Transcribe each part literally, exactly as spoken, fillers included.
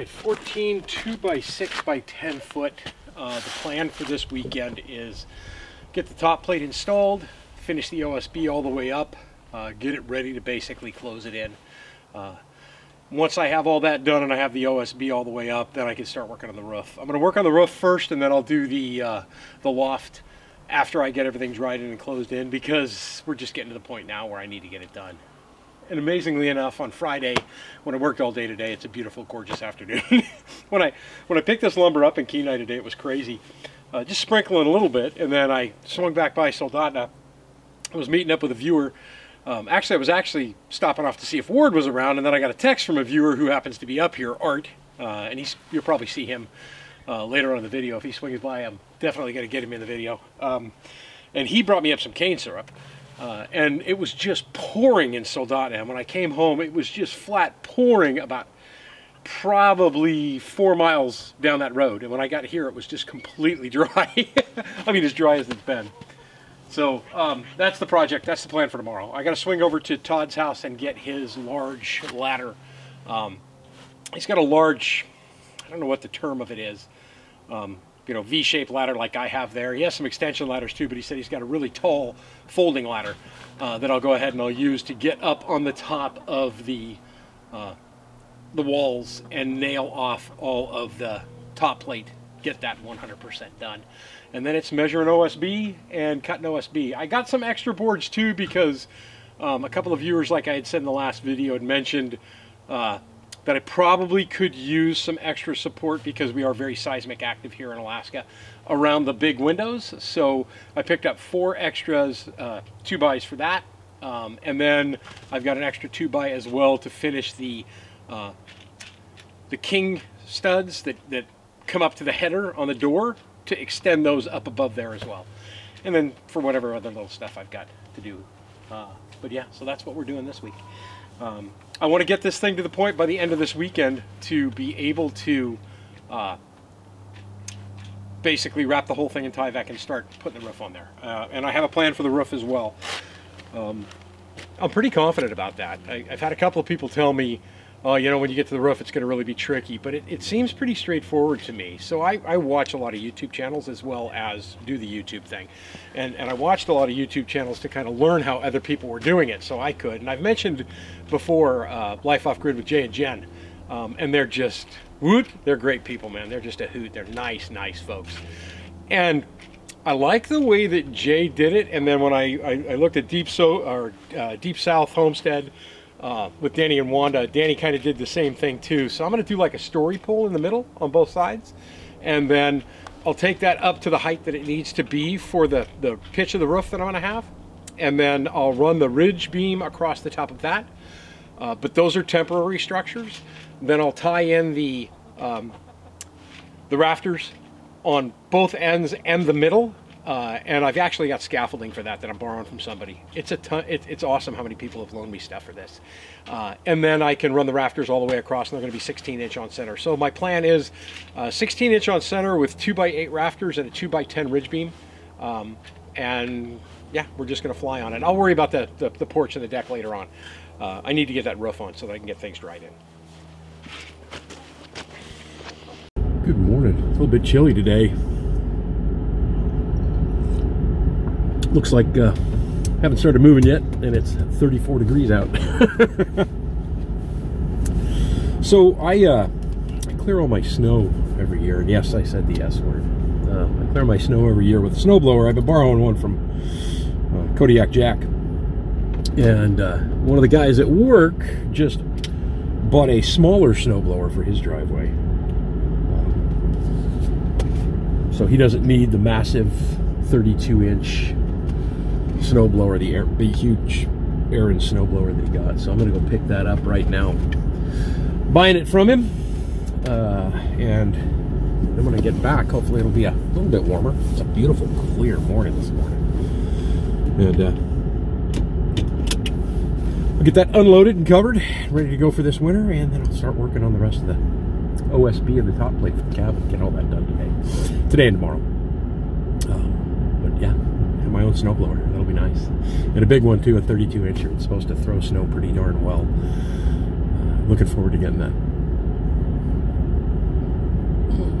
right, fourteen two by six by ten foot. Uh, the plan for this weekend is get the top plate installed, finish the O S B all the way up, uh, get it ready to basically close it in. Uh, once I have all that done and I have the O S B all the way up, then I can start working on the roof. I'm going to work on the roof first, and then I'll do the, uh, the loft after I get everything dried in and closed in, because we're just getting to the point now where I need to get it done. And amazingly enough, on Friday, when I worked all day today, it's a beautiful, gorgeous afternoon. when I when I picked this lumber up in Kenai today, it was crazy. Uh, just sprinkling a little bit, and then I swung back by Soldotna. I was meeting up with a viewer. Um, actually, I was actually stopping off to see if Ward was around, and then I got a text from a viewer who happens to be up here, Art. Uh, and he's, you'll probably see him uh, later on in the video. If he swings by, I'm definitely going to get him in the video. Um, and he brought me up some cane syrup. Uh, and it was just pouring in Soldotna. And when I came home, it was just flat pouring about probably four miles down that road. And when I got here, it was just completely dry. I mean, as dry as it's been. So um, that's the project. That's the plan for tomorrow. I got to swing over to Todd's house and get his large ladder. Um, he's got a large, I don't know what the term of it is, um, you know, V-shaped ladder like I have there. He has some extension ladders too, but he said he's got a really tall folding ladder uh, that I'll go ahead and I'll use to get up on the top of the uh, the walls and nail off all of the top plate, get that one hundred percent done. And then it's measuring O S B and cutting O S B. I got some extra boards too, because um, a couple of viewers, like I had said in the last video, had mentioned uh, that I probably could use some extra support because we are very seismic active here in Alaska around the big windows. So I picked up four extras, uh, two bys for that. Um, and then I've got an extra two by as well to finish the uh, the king studs that, that come up to the header on the door, to extend those up above there as well. And then for whatever other little stuff I've got to do. Uh, but yeah, so that's what we're doing this week. Um, I want to get this thing to the point by the end of this weekend to be able to uh, basically wrap the whole thing in Tyvek and start putting the roof on there. Uh, and I have a plan for the roof as well. Um, I'm pretty confident about that. I, I've had a couple of people tell me, oh, you know, when you get to the roof, it's going to really be tricky. But it, it seems pretty straightforward to me. So I, I watch a lot of YouTube channels as well as do the YouTube thing. And, and I watched a lot of YouTube channels to kind of learn how other people were doing it so I could. And I've mentioned before uh, Life Off Grid with Jay and Jen. Um, and they're just, whoop, they're great people, man. They're just a hoot. They're nice, nice folks. And I like the way that Jay did it. And then when I, I, I looked at Deep, so, or, uh, Deep South Homestead, Uh, with Danny and Wanda, Danny kind of did the same thing too. So I'm going to do like a story pole in the middle on both sides, and then I'll take that up to the height that it needs to be for the, the pitch of the roof that I'm going to have, and then I'll run the ridge beam across the top of that. Uh, but those are temporary structures. Then I'll tie in the, um, the rafters on both ends and the middle. Uh, and I've actually got scaffolding for that that I'm borrowing from somebody. It's a ton, it, it's awesome how many people have loaned me stuff for this. Uh, and then I can run the rafters all the way across, and they're going to be sixteen inch on center. So my plan is uh, sixteen inch on center with two by eight rafters and a two by ten ridge beam. Um, and yeah, we're just going to fly on it. I'll worry about the, the, the porch and the deck later on. Uh, I need to get that roof on so that I can get things dried in. Good morning. It's a little bit chilly today. Looks like uh, haven't started moving yet, and it's thirty-four degrees out. So I, uh, I clear all my snow every year, and yes, I said the S word. Uh, I clear my snow every year with a snowblower. I've been borrowing one from uh, Kodiak Jack, and uh, one of the guys at work just bought a smaller snowblower for his driveway, um, so he doesn't need the massive thirty-two inch. Snowblower, the air, the huge Ariens snowblower that he got. So I'm gonna go pick that up right now. Buying it from him, uh, and then when I get back, hopefully it'll be a little bit warmer. It's a beautiful, clear morning this morning, and uh, I'll get that unloaded and covered, ready to go for this winter, and then I'll start working on the rest of the O S B and the top plate for the cabin. Get all that done today, today and tomorrow. Um, but yeah. My own snowblower, that'll be nice, and a big one too, a thirty-two incher. It's supposed to throw snow pretty darn well. Uh, looking forward to getting that.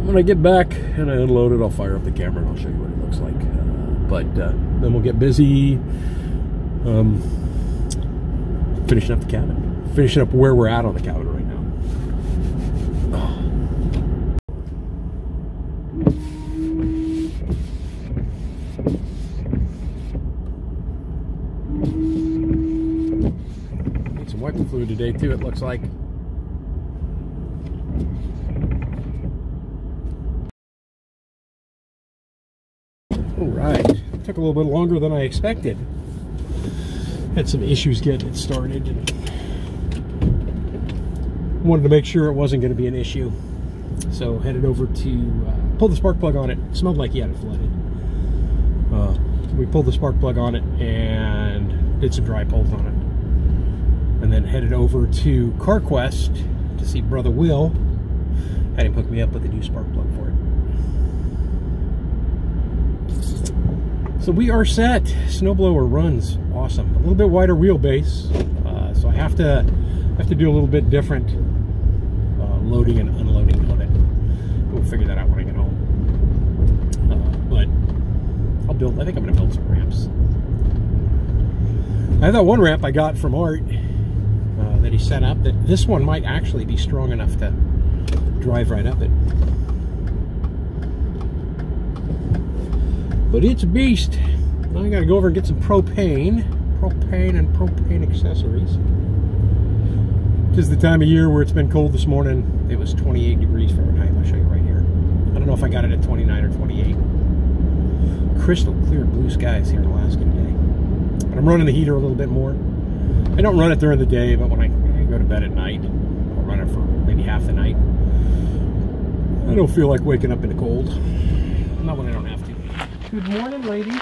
when I get back and I unload it, I'll fire up the camera and I'll show you what it looks like. Uh, but uh, then we'll get busy um, finishing up the cabin, finishing up where we're at on the cabin right now. Fluid today too, it looks like. All right, it took a little bit longer than I expected. Had some issues getting it started and wanted to make sure it wasn't going to be an issue, so headed over to uh, pull the spark plug on it. It smelled like he had it flooded. Uh, we pulled the spark plug on it and did some dry pulls on it, and then headed over to CarQuest to see Brother Will. Had him hook me up with a new spark plug for it. So we are set. Snowblower runs awesome. A little bit wider wheelbase, uh, so I have to have to do a little bit different uh, loading and unloading of it. We'll figure that out when I get home. Uh, but I'll build. I think I'm going to build some ramps. I have that one ramp I got from Art that he set up, that this one might actually be strong enough to drive right up it. But it's a beast. Now I gotta go over and get some propane. Propane and propane accessories. This is the time of year where it's been cold this morning. It was twenty-eight degrees Fahrenheit. I'll show you right here. I don't know if I got it at twenty-nine or twenty-eight. Crystal clear blue skies here in Alaska today. But I'm running the heater a little bit more. I don't run it during the day, but when I go to bed at night, I'll run it for maybe half the night. I don't feel like waking up in the cold. Not when I don't have to. Good morning, ladies.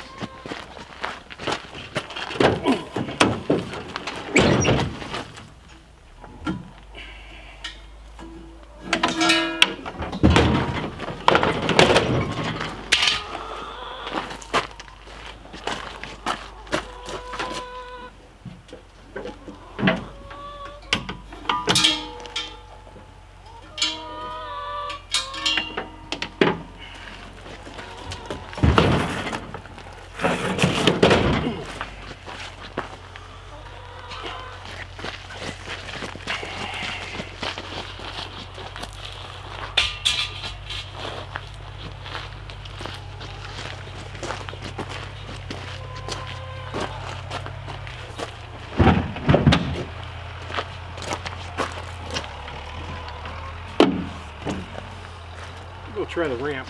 Try the ramp.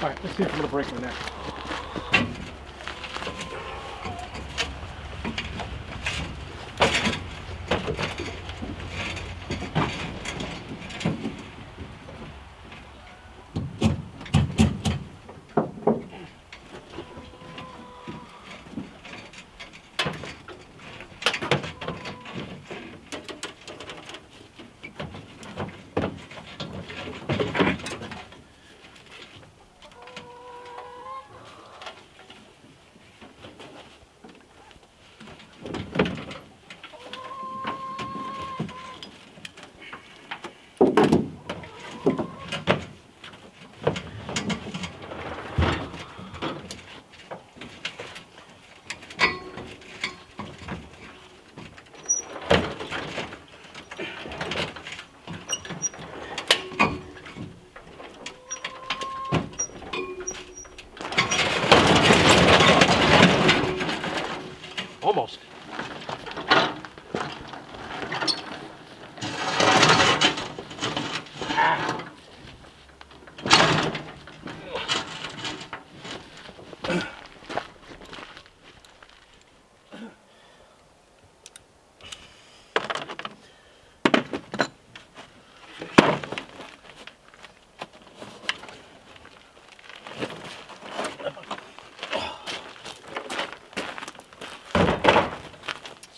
Alright, let's see if I'm gonna break my neck.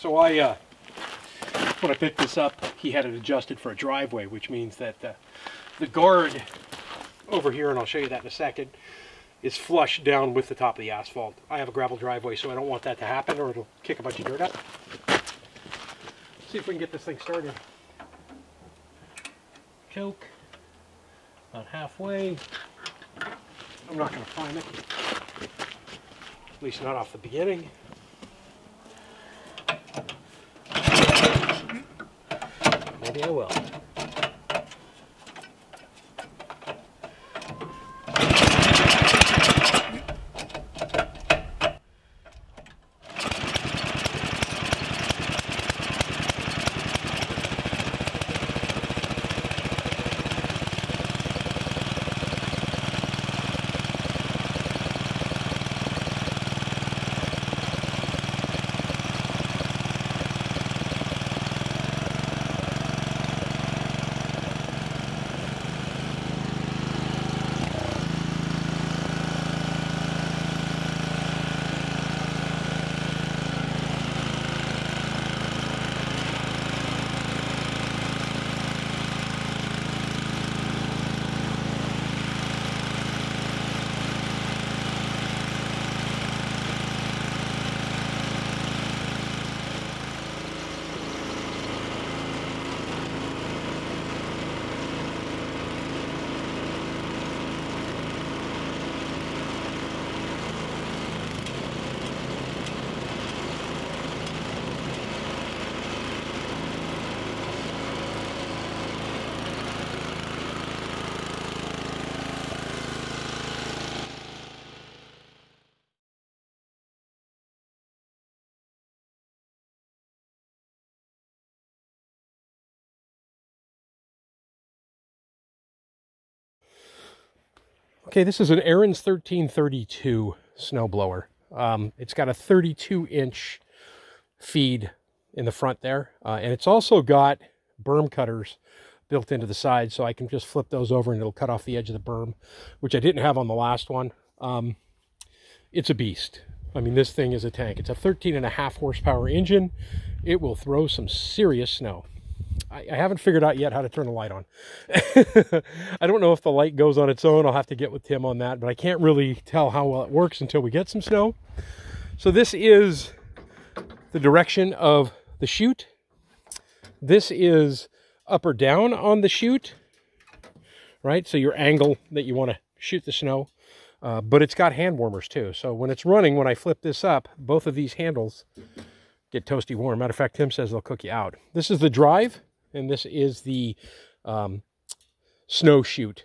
So I, uh, when I picked this up, he had it adjusted for a driveway, which means that uh, the guard over here, and I'll show you that in a second, is flush down with the top of the asphalt. I have a gravel driveway, so I don't want that to happen or it'll kick a bunch of dirt up. See if we can get this thing started. Choke, about halfway. I'm not going to prime it, at least not off the beginning. Maybe I will. Okay, this is an Ariens thirteen thirty-two snowblower. Um, it's got a thirty-two inch feed in the front there, uh, and it's also got berm cutters built into the side, so I can just flip those over and it'll cut off the edge of the berm, which I didn't have on the last one. Um, it's a beast. I mean, this thing is a tank. It's a thirteen and a half horsepower engine. It will throw some serious snow. I haven't figured out yet how to turn the light on. I don't know if the light goes on its own. I'll have to get with Tim on that, but I can't really tell how well it works until we get some snow. So this is the direction of the chute. This is up or down on the chute, right? So your angle that you want to shoot the snow, uh, but it's got hand warmers too. So when it's running, when I flip this up, both of these handles get toasty warm. Matter of fact, Tim says they'll cook you out. This is the drive. And this is the um, snow chute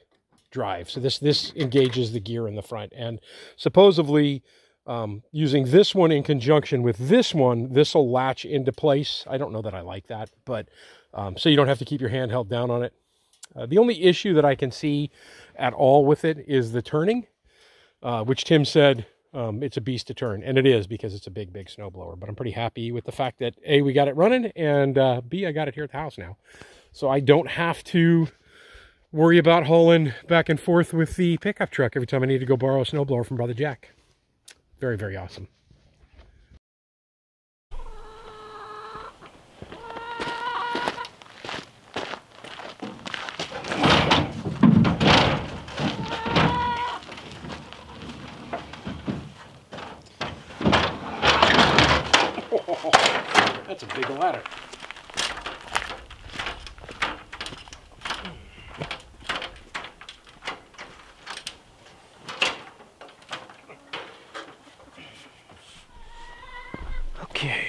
drive. So this, this engages the gear in the front. And supposedly um, using this one in conjunction with this one, this will latch into place. I don't know that I like that, but um, so you don't have to keep your hand held down on it. Uh, the only issue that I can see at all with it is the turning, uh, which Tim said um, it's a beast to turn. And it is, because it's a big, big snowblower. But I'm pretty happy with the fact that A, we got it running, and uh, B, I got it here at the house now. So I don't have to worry about hauling back and forth with the pickup truck every time I need to go borrow a snowblower from Brother Jack. Very, very awesome. That's a big ladder. Okay.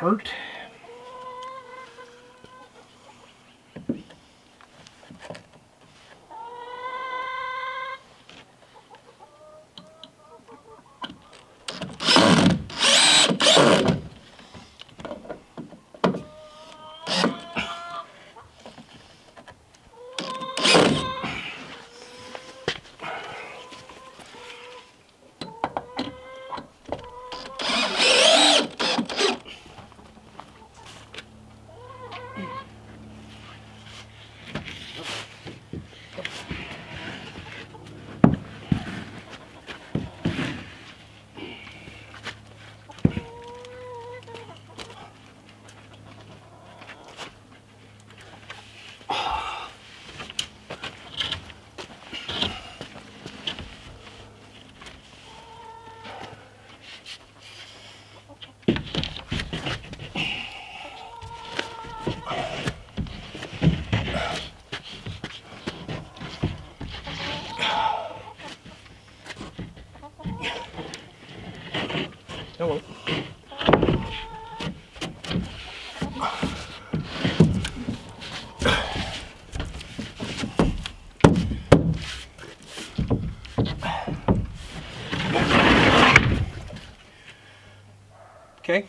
hurt. Okay.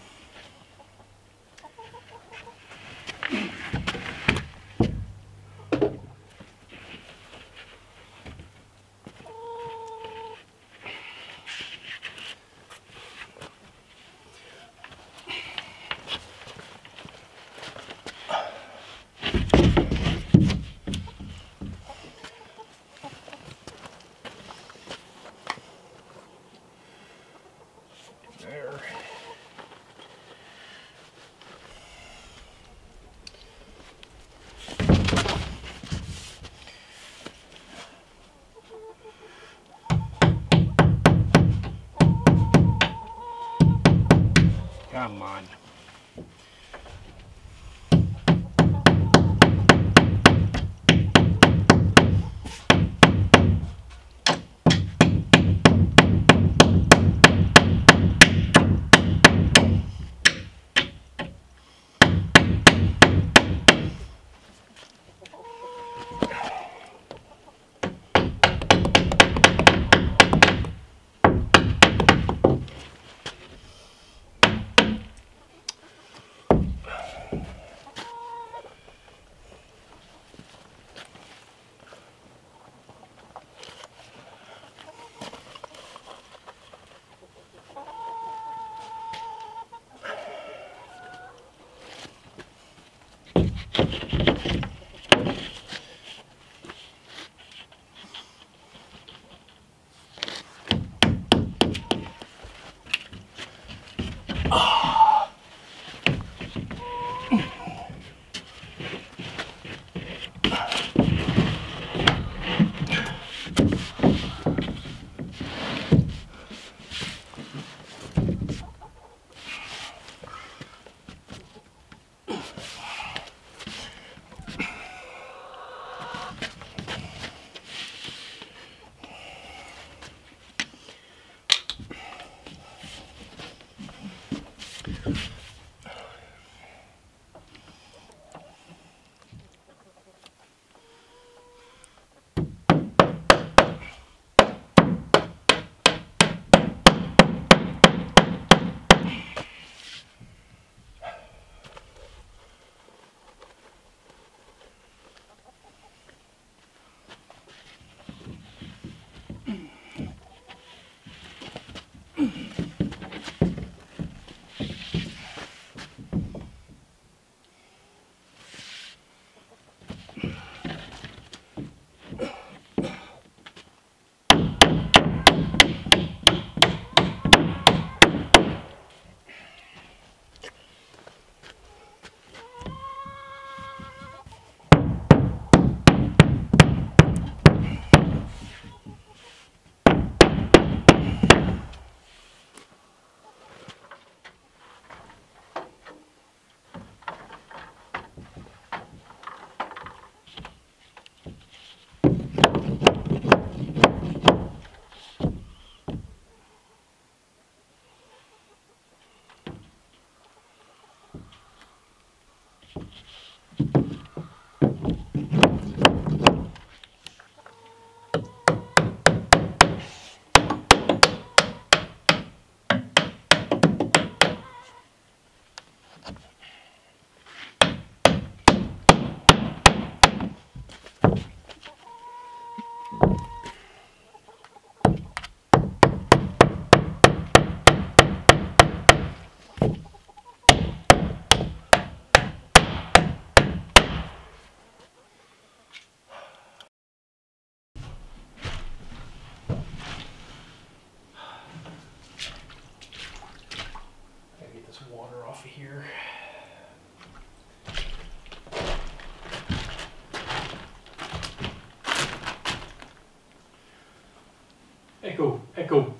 Echo, echo.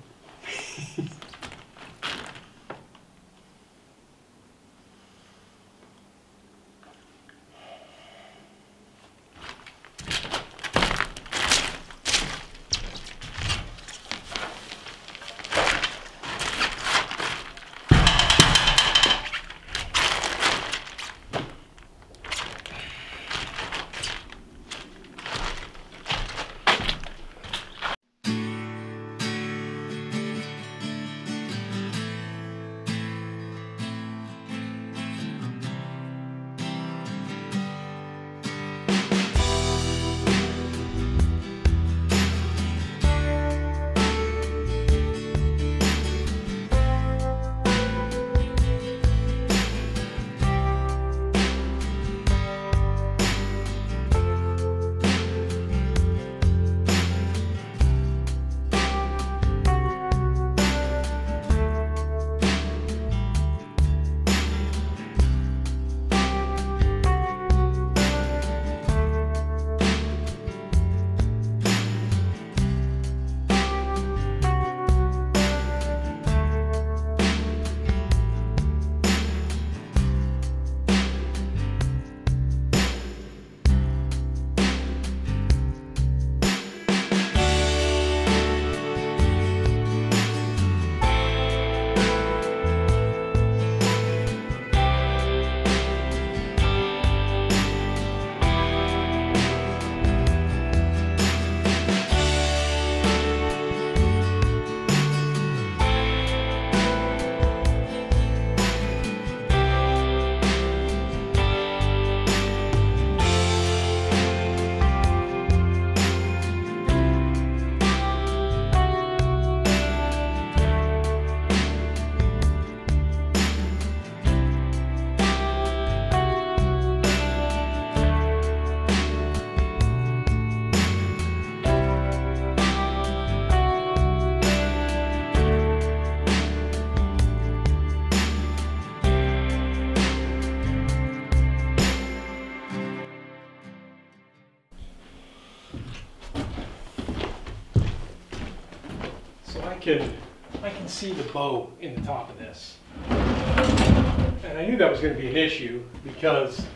I can see the bow in the top of this. And I knew that was going to be an issue because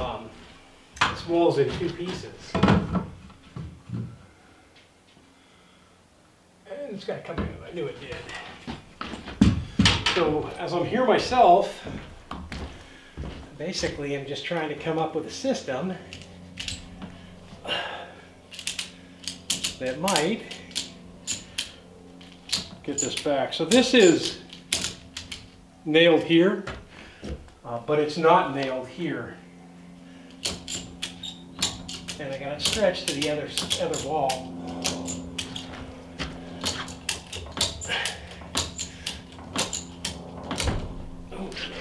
um, this wall's in two pieces. And it's got to come in. I knew it did. So as I'm here myself, basically I'm just trying to come up with a system that might get this back. So this is nailed here, uh, but it's not nailed here. And I got it stretched to the other, other wall. Okay. I do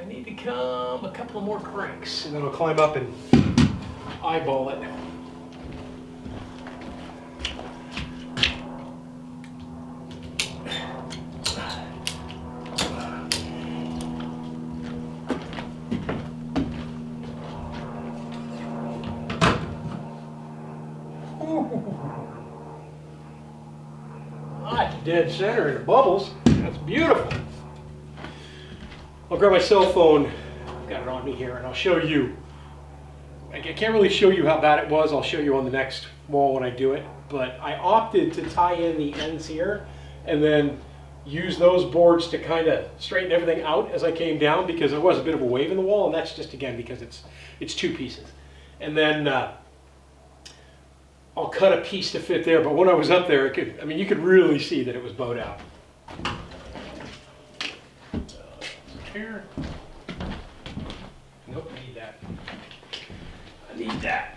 I need to come a couple more cranks and then I'll climb up and eyeball it. Not dead center in the bubbles. That's beautiful. I'll grab my cell phone, I've got it on me here, and I'll show you. I can't really show you how bad it was, I'll show you on the next wall when I do it, but I opted to tie in the ends here and then use those boards to kind of straighten everything out as I came down because there was a bit of a wave in the wall, and that's just again because it's it's two pieces. And then uh, I'll cut a piece to fit there, but when I was up there, it could, I mean, you could really see that it was bowed out. Here. Nope, I need that. I need that.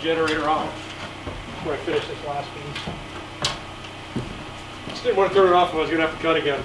Generator off before I finish this last piece. I just didn't want to turn it off and I was going to have to cut again.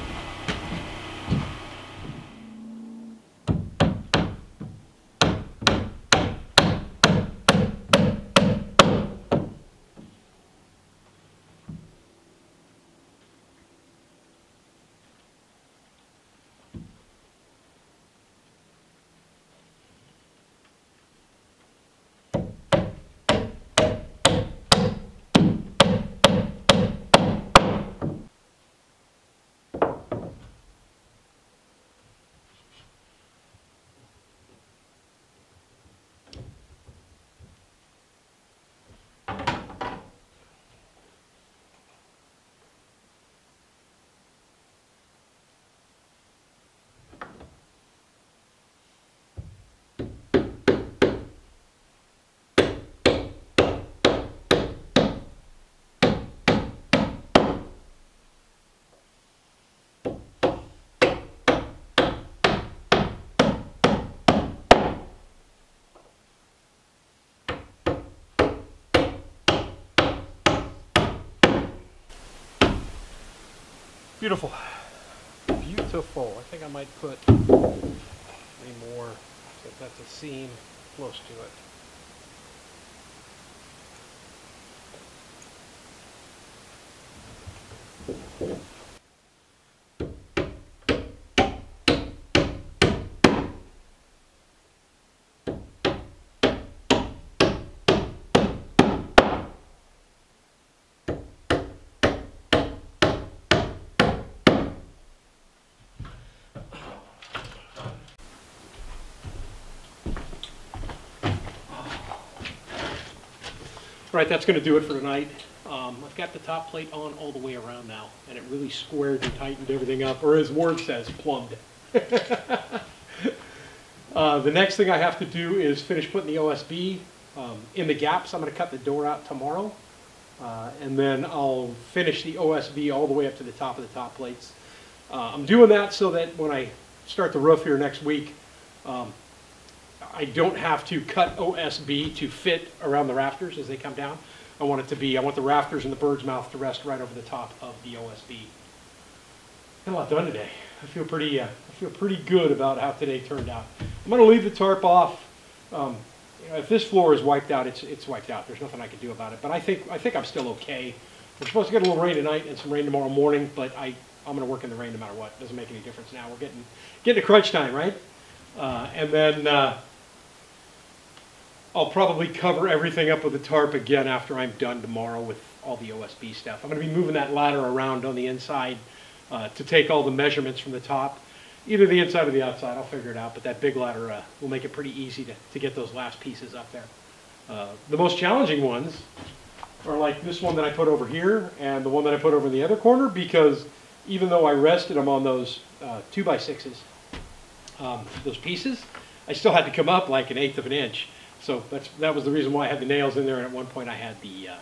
Beautiful, beautiful. I think I might put a more, so that's a seam close to it. Right, that's going to do it for tonight. Um, I've got the top plate on all the way around now, and it really squared and tightened everything up, or as Ward says, plumbed it. uh, the next thing I have to do is finish putting the O S B Um, in the gaps, I'm going to cut the door out tomorrow, uh, and then I'll finish the O S B all the way up to the top of the top plates. Uh, I'm doing that so that when I start the roof here next week, um, I don't have to cut O S B to fit around the rafters as they come down. I want it to be, I want the rafters and the bird's mouth to rest right over the top of the O S B. I'm not done today. I feel pretty, uh, I feel pretty good about how today turned out. I'm going to leave the tarp off. Um, you know, if this floor is wiped out, it's it's wiped out. There's nothing I can do about it. But I think I think I'm still okay. We're supposed to get a little rain tonight and some rain tomorrow morning, but I I'm going to work in the rain no matter what. It doesn't make any difference now. We're getting getting to crunch time, right? Uh, and then uh, I'll probably cover everything up with the tarp again after I'm done tomorrow with all the O S B stuff. I'm going to be moving that ladder around on the inside uh, to take all the measurements from the top, either the inside or the outside. I'll figure it out, but that big ladder uh, will make it pretty easy to, to get those last pieces up there. Uh, the most challenging ones are like this one that I put over here and the one that I put over in the other corner, because even though I rested them on those uh, two by sixes, um, those pieces, I still had to come up like an eighth of an inch. So that's, that was the reason why I had the nails in there, and at one point I had the uh,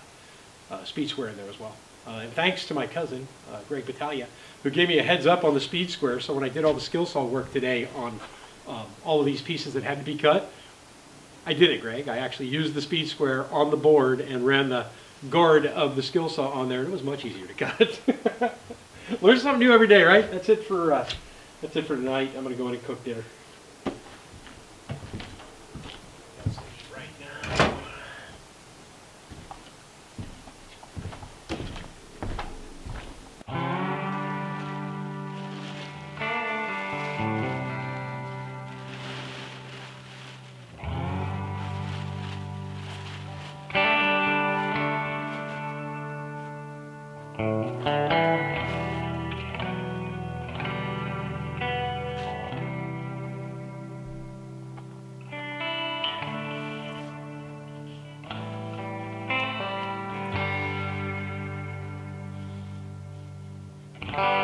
uh, speed square in there as well. Uh, and thanks to my cousin, uh, Greg Battaglia, who gave me a heads up on the speed square. So when I did all the skill saw work today on um, all of these pieces that had to be cut, I did it, Greg. I actually used the speed square on the board and ran the guard of the skill saw on there, and it was much easier to cut. Learn something new every day, right? That's it for, uh, that's it for tonight. I'm going to go in and cook dinner. Bye.